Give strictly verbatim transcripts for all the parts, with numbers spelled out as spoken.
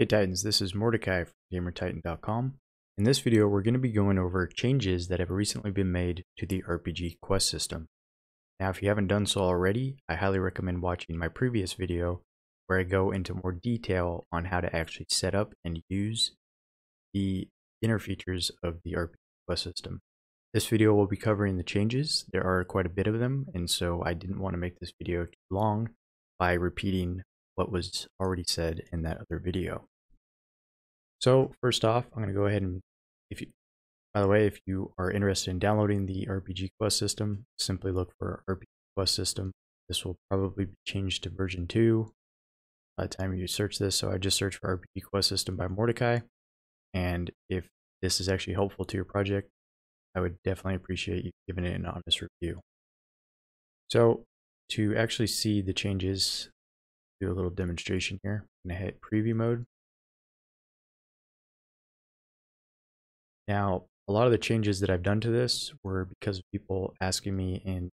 Hey Titans, this is Mordecai from Gamertitan dot com. In this video, we're going to be going over changes that have recently been made to the R P G Quest system. Now, if you haven't done so already, I highly recommend watching my previous video where I go into more detail on how to actually set up and use the inner features of the R P G Quest system. This video will be covering the changes. There are quite a bit of them, and so I didn't want to make this video too long by repeating what was already said in that other video. So first off, I'm going to go ahead and, if you, by the way, if you are interested in downloading the R P G Quest system, simply look for R P G Quest system. This will probably be changed to version two by the time you search this. So I just search for R P G Quest system by Mordecai. And if this is actually helpful to your project, I would definitely appreciate you giving it an honest review. So to actually see the changes, do a little demonstration here. I'm going to hit preview mode. Now, a lot of the changes that I've done to this were because of people asking me in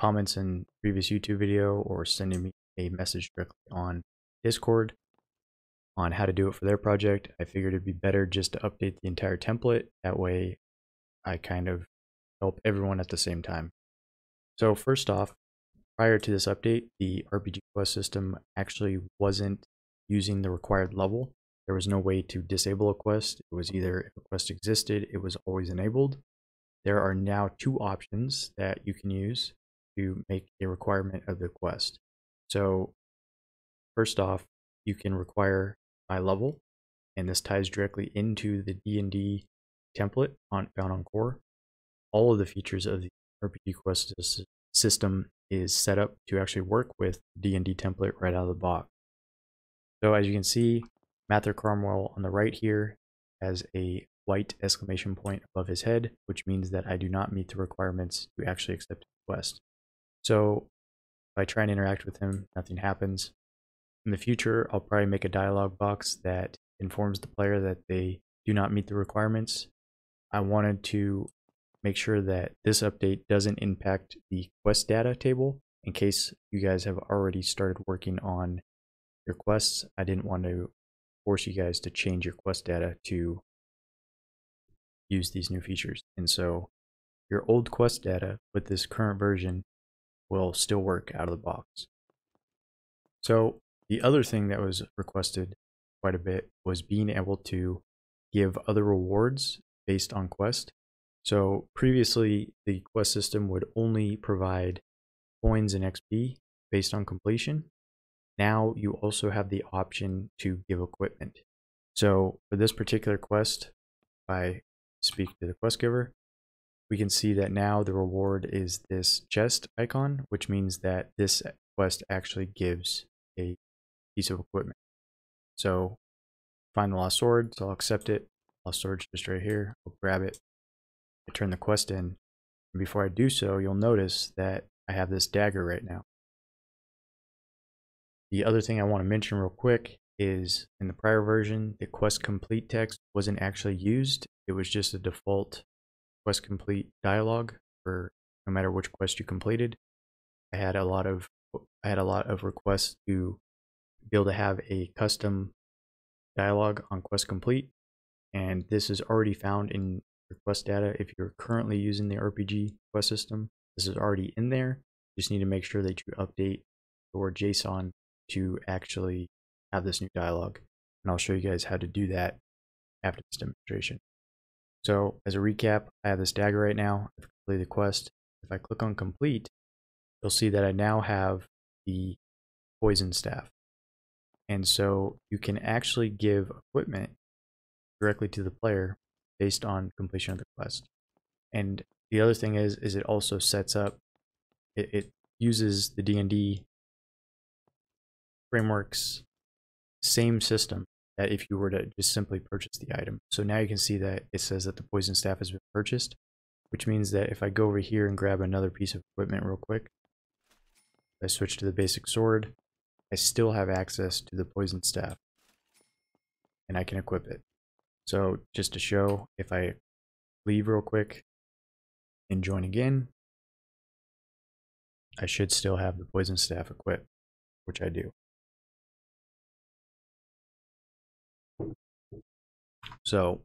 comments in the previous YouTube video or sending me a message directly on Discord on how to do it for their project. I figured it'd be better just to update the entire template. That way I kind of help everyone at the same time. So first off, prior to this update, the R P G Quest system actually wasn't using the required level. There was no way to disable a quest. It was either if a quest existed, it was always enabled. There are now two options that you can use to make a requirement of the quest. So first off, you can require by level, and this ties directly into the D and D template on, found on core. All of the features of the R P G Quest system is set up to actually work with D and D template right out of the box. So as you can see, Mather Cromwell on the right here has a white exclamation point above his head, which means that I do not meet the requirements to actually accept the quest. So if I try and interact with him, nothing happens. In the future, I'll probably make a dialogue box that informs the player that they do not meet the requirements. I wanted to make sure that this update doesn't impact the quest data table in case you guys have already started working on your quests. I didn't want to force you guys to change your quest data to use these new features. And so your old quest data with this current version will still work out of the box. So the other thing that was requested quite a bit was being able to give other rewards based on quest. So previously, the quest system would only provide coins and X P based on completion. Now you also have the option to give equipment. So for this particular quest, if I speak to the quest giver, we can see that now the reward is this chest icon, which means that this quest actually gives a piece of equipment. So find the lost sword, so I'll accept it. Lost sword's just right here, I'll grab it. I turn the quest in, and before I do so, you'll notice that I have this dagger right now. The other thing I want to mention real quick is in the prior version, the quest complete text wasn't actually used. It was just a default quest complete dialogue for no matter which quest you completed. I had a lot of I had a lot of requests to be able to have a custom dialogue on quest complete, and this is already found in your quest data. If you're currently using the R P G Quest system, this is already in there. You just need to make sure that you update your JSON to actually have this new dialogue, and I'll show you guys how to do that after this demonstration. So as a recap, I have this dagger right now. I've completed the quest. If I click on complete, you'll see that I now have the poison staff, and so you can actually give equipment directly to the player based on completion of the quest. And the other thing is, is it also sets up, it, it uses the D and D framework's same system that if you were to just simply purchase the item. So now you can see that it says that the poison staff has been purchased, which means that if I go over here and grab another piece of equipment real quick, I switch to the basic sword, I still have access to the poison staff, and I can equip it. So just to show, if I leave real quick and join again, I should still have the poison staff equipped, which I do. So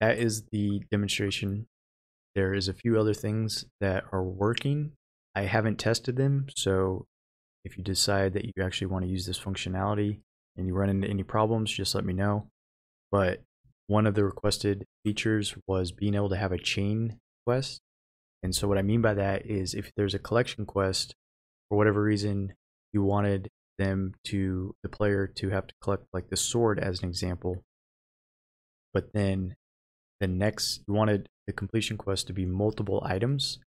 that is the demonstration. There is a few other things that are working. I haven't tested them, so if you decide that you actually want to use this functionality and you run into any problems, just let me know. But one of the requested features was being able to have a chain quest. And so what I mean by that is if there's a collection quest, for whatever reason you wanted them to, the player to have to collect like the sword as an example, but then the next, you wanted the completion quest to be multiple items,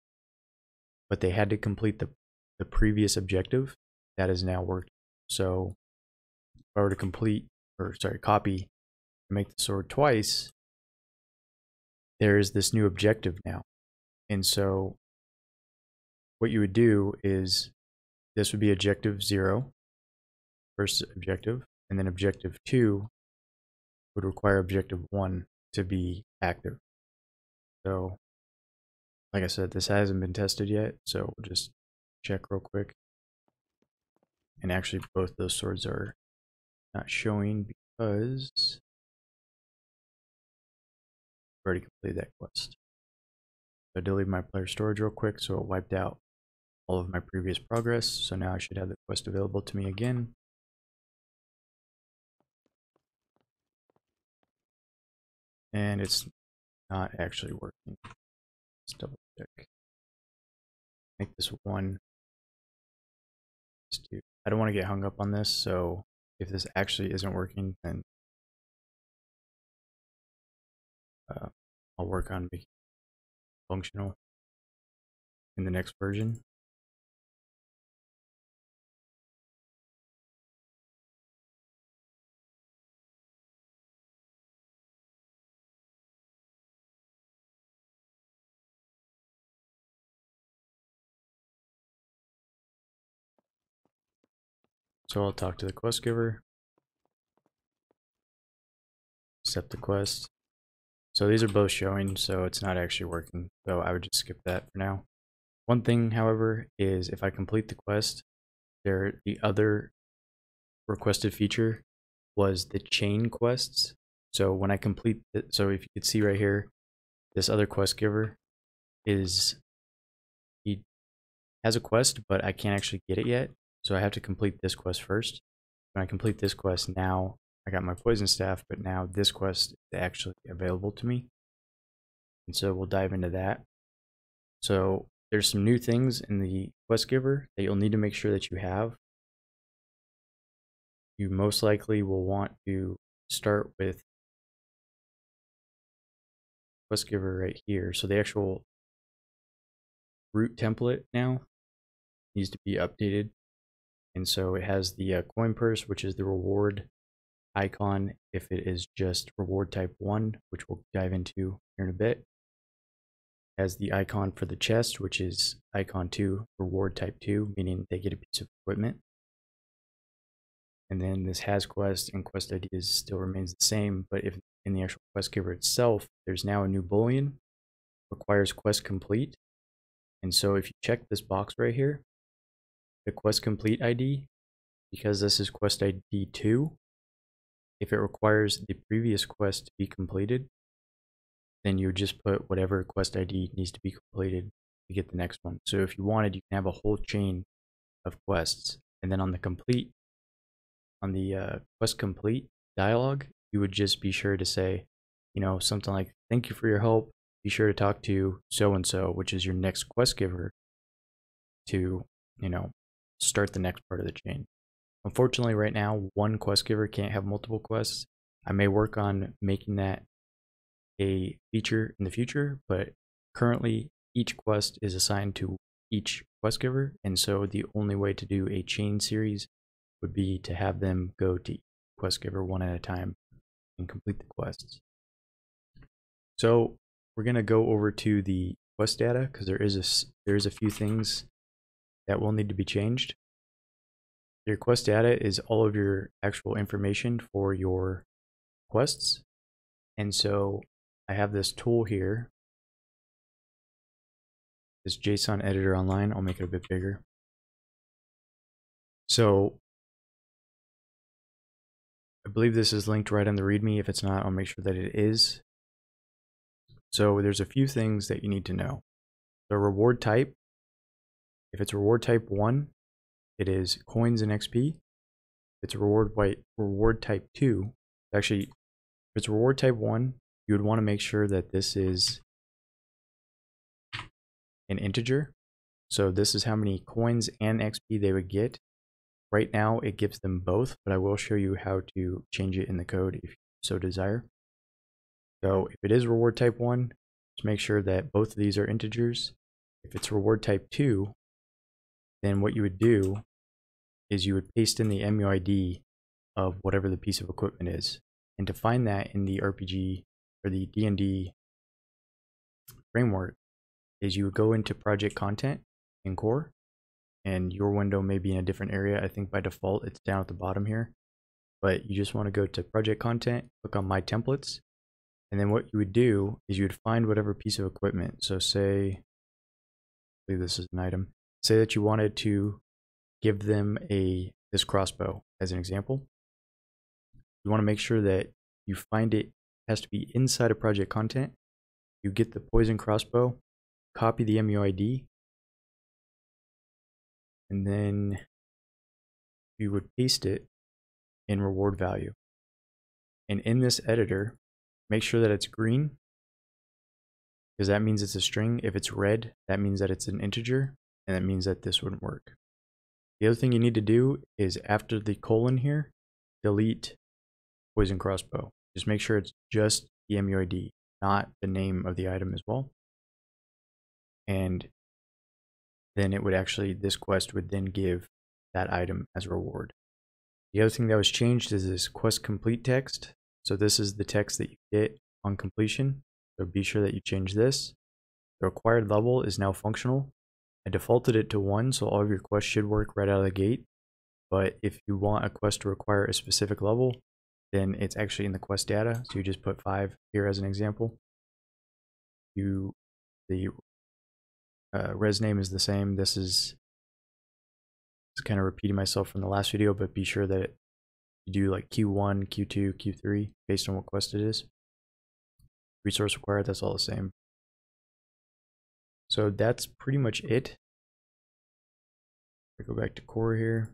but they had to complete the, the previous objective, that is now working. So if I were to complete, or sorry, copy, and make the sword twice, there is this new objective now. And so what you would do is this would be objective zero, first objective, and then objective two would require objective one to be active. So like I said, this hasn't been tested yet, so we'll just check real quick. And actually both those swords are not showing because I've already completed that quest. So I deleted my player storage real quick, so it wiped out all of my previous progress. So now I should have the quest available to me again. And it's not actually working. Let's double check. Make this one. Let's do. I don't want to get hung up on this, so if this actually isn't working, then uh, I'll work on making it functional in the next version. So I'll talk to the quest giver, accept the quest. So these are both showing, so it's not actually working. So I would just skip that for now. One thing, however, is if I complete the quest, there the other requested feature was the chain quests. So when I complete, the, so if you could see right here, this other quest giver is, he has a quest, but I can't actually get it yet. So I have to complete this quest first. When I complete this quest, now I got my poison staff, but now this quest is actually available to me. And so we'll dive into that. So there's some new things in the quest giver that you'll need to make sure that you have. You most likely will want to start with quest giver right here. So the actual root template now needs to be updated. And so it has the uh, coin purse, which is the reward icon if it is just reward type one, which we'll dive into here in a bit. It has the icon for the chest, which is icon two, reward type two, meaning they get a piece of equipment. And then this has quest, and quest ideas still remains the same, but if in the actual quest giver itself, there's now a new boolean, requires quest complete. And so if you check this box right here, the quest complete I D, because this is quest I D two, if it requires the previous quest to be completed, then you would just put whatever quest I D needs to be completed to get the next one. So if you wanted, you can have a whole chain of quests. And then on the complete, on the uh, quest complete dialog, you would just be sure to say, you know, something like, thank you for your help. Be sure to talk to so-and-so, which is your next quest giver, to, you know, start the next part of the chain. Unfortunately, right now, one quest giver can't have multiple quests. I may work on making that a feature in the future, but currently each quest is assigned to each quest giver, and so the only way to do a chain series would be to have them go to each quest giver one at a time and complete the quests. So we're gonna go over to the quest data because there is a there is a few things that will need to be changed. Your quest data is all of your actual information for your quests. And so I have this tool here, this JSON editor online. I'll make it a bit bigger. So I believe this is linked right in the README. If it's not, I'll make sure that it is. So there's a few things that you need to know. The reward type, if it's reward type one, it is coins and X P. If it's reward white, reward type two, actually, if it's reward type one, you would want to make sure that this is an integer. So this is how many coins and X P they would get. Right now it gives them both, but I will show you how to change it in the code if you so desire. So if it is reward type one, just make sure that both of these are integers. If it's reward type two, then what you would do is you would paste in the M U I D of whatever the piece of equipment is. And to find that in the R P G or the D and D framework is you would go into project content in core, and your window may be in a different area. I think by default it's down at the bottom here, but you just want to go to project content, click on my templates, and then what you would do is you would find whatever piece of equipment. So say, I believe this is an item, say that you wanted to give them a this crossbow as an example. You want to make sure that you find it has to be inside of project content. You get the poison crossbow, copy the M U I D, and then you would paste it in reward value. And in this editor, make sure that it's green, because that means it's a string. If it's red, that means that it's an integer, and that means that this wouldn't work. The other thing you need to do is after the colon here, delete poison crossbow. Just make sure it's just the M U I D, not the name of the item as well. And then it would actually, this quest would then give that item as reward. The other thing that was changed is this quest complete text. So this is the text that you get on completion. So be sure that you change this. The required level is now functional. I defaulted it to one, so all of your quests should work right out of the gate. But if you want a quest to require a specific level, then it's actually in the quest data. So you just put five here as an example. You, the Uh, res name is the same. This is it's kind of repeating myself from the last video, but be sure that you do like Q one, Q two, Q three based on what quest it is. Resource required, that's all the same. So that's pretty much it. I go back to core here.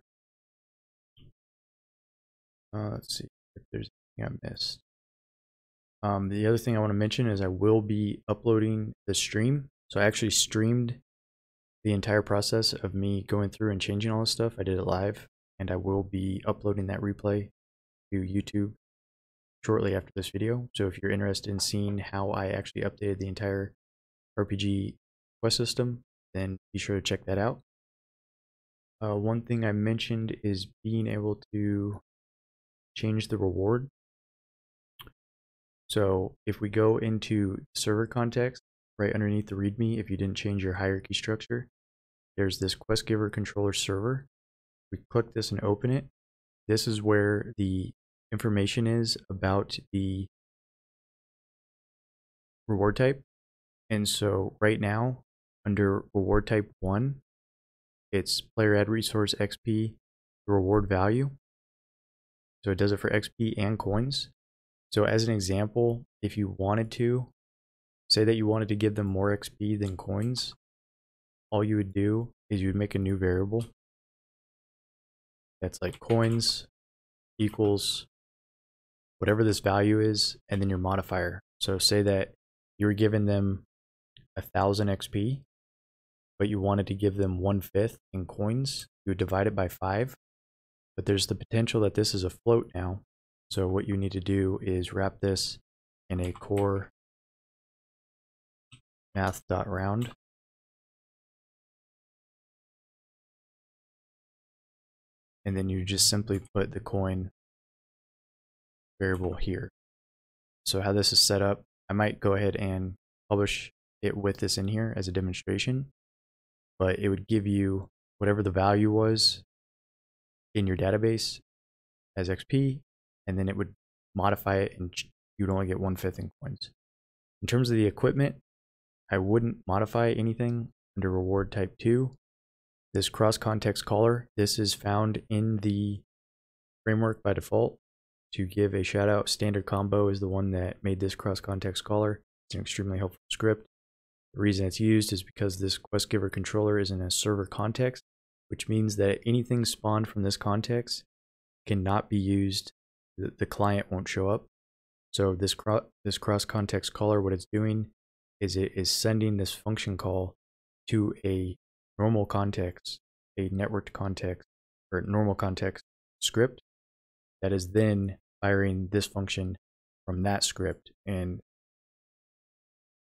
Uh, let's see if there's anything I missed. Um, the other thing I want to mention is I will be uploading the stream. So I actually streamed the entire process of me going through and changing all this stuff. I did it live, and I will be uploading that replay to YouTube shortly after this video. So if you're interested in seeing how I actually updated the entire R P G quest system, then be sure to check that out. Uh, one thing I mentioned is being able to change the reward. So if we go into server context, right underneath the README, if you didn't change your hierarchy structure, there's this QuestGiverController server. We click this and open it. This is where the information is about the reward type. And so right now, under reward type one, it's player add resource X P, the reward value. So it does it for X P and coins. So as an example, if you wanted to, say that you wanted to give them more X P than coins, all you would do is you would make a new variable that's like coins equals whatever this value is, and then your modifier. So say that you were giving them a thousand X P, but you wanted to give them one fifth in coins, you would divide it by five, but there's the potential that this is a float now. So what you need to do is wrap this in a core math.round, and then you just simply put the coin variable here. So how this is set up, I might go ahead and publish it with this in here as a demonstration, but it would give you whatever the value was in your database as X P, and then it would modify it, and you'd only get one fifth in coins. In terms of the equipment, I wouldn't modify anything under reward type two. This cross context caller, this is found in the framework by default. to give a shout out. Standard Combo is the one that made this cross context caller. It's an extremely helpful script. The reason it's used is because this QuestGiver controller is in a server context, which means that anything spawned from this context cannot be used. The, the client won't show up. So this cro this cross context caller, what it's doing is it is sending this function call to a normal context, a networked context, or normal context script that is then firing this function from that script. And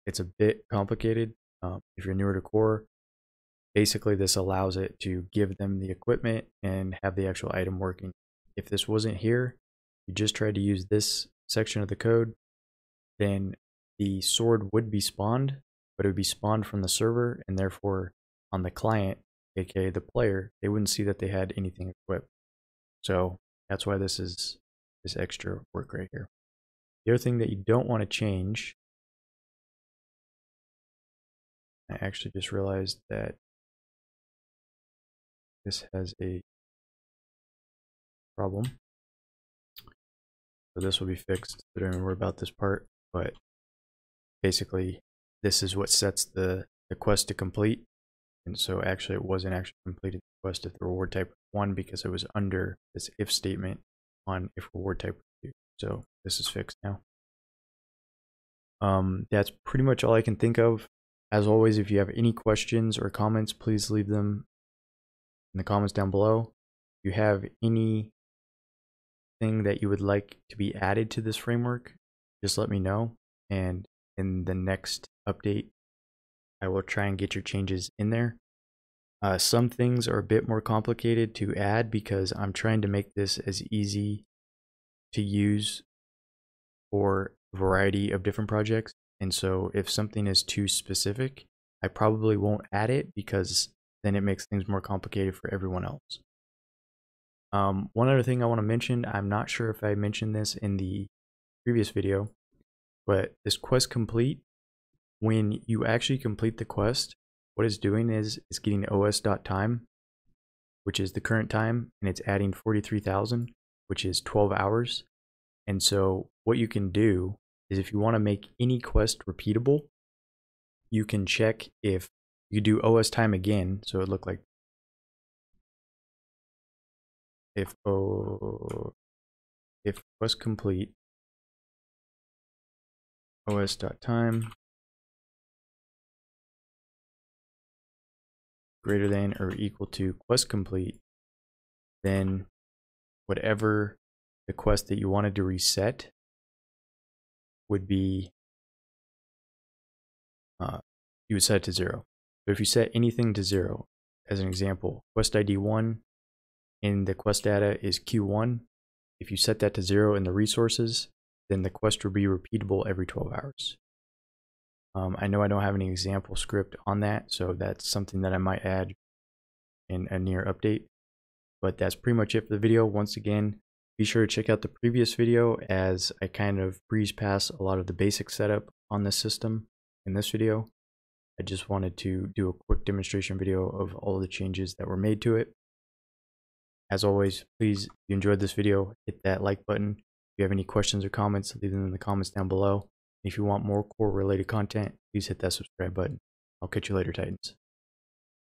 it's a bit complicated. Um, if you're newer to core, basically this allows it to give them the equipment and have the actual item working. If this wasn't here, you just tried to use this section of the code, then the sword would be spawned, but it would be spawned from the server, and therefore on the client, aka the player, they wouldn't see that they had anything equipped. So that's why this is this extra work right here. The other thing that you don't want to change, I actually just realized that this has a problem. So this will be fixed. I don't worry about this part, but basically this is what sets the, the quest to complete. And so actually it wasn't actually completed the quest if the reward type was one, because it was under this if statement on if reward type was two. So this is fixed now. Um, that's pretty much all I can think of. As always, if you have any questions or comments, please leave them in the comments down below. If you have anything that you would like to be added to this framework, just let me know. And in the next update, I will try and get your changes in there. Uh, some things are a bit more complicated to add because I'm trying to make this as easy to use for a variety of different projects. And so if something is too specific, I probably won't add it because then it makes things more complicated for everyone else. Um, one other thing I want to mention, I'm not sure if I mentioned this in the previous video, but this quest complete, when you actually complete the quest, what it's doing is it's getting O S dot time, which is the current time, and it's adding forty-three thousand, which is twelve hours. And so what you can do is if you want to make any quest repeatable, you can check if you do O S time again. So it looked like if oh, if quest complete O S dot time greater than or equal to quest complete, then whatever the quest that you wanted to reset would be, uh, you would set it to zero. So if you set anything to zero, as an example, quest I D one in the quest data is Q one. If you set that to zero in the resources, then the quest will be repeatable every twelve hours. Um, I know I don't have any example script on that, so that's something that I might add in a near update. But that's pretty much it for the video. Once again, be sure to check out the previous video as I kind of breeze past a lot of the basic setup on this system in this video. I just wanted to do a quick demonstration video of all the changes that were made to it. As always, please, if you enjoyed this video, hit that like button. If you have any questions or comments, leave them in the comments down below. If you want more core related content, please hit that subscribe button. I'll catch you later, Titans.